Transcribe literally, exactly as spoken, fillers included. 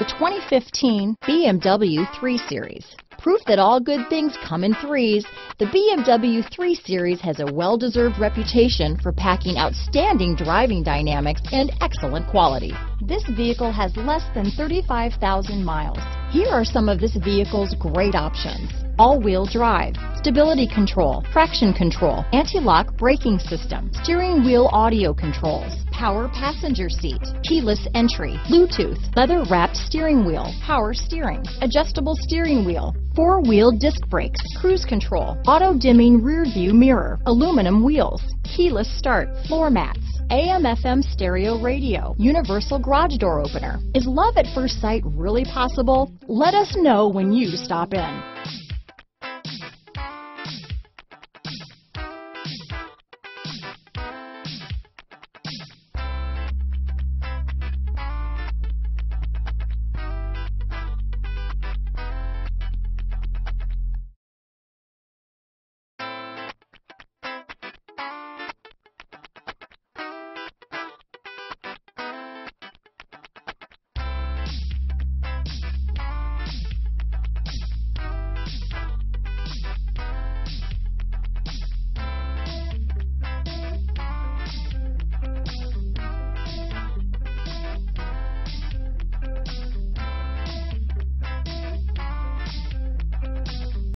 The twenty fifteen B M W three series. Proof that all good things come in threes, the B M W three series has a well-deserved reputation for packing outstanding driving dynamics and excellent quality. This vehicle has less than thirty-five thousand miles. Here are some of this vehicle's great options: all-wheel drive, stability control, traction control, anti-lock braking system, steering wheel audio controls, power passenger seat, keyless entry, Bluetooth, leather-wrapped steering wheel, power steering, adjustable steering wheel, four-wheel disc brakes, cruise control, auto-dimming rear-view mirror, aluminum wheels, keyless start, floor mats, A M F M stereo radio, universal garage door opener. Is love at first sight really possible? Let us know when you stop in.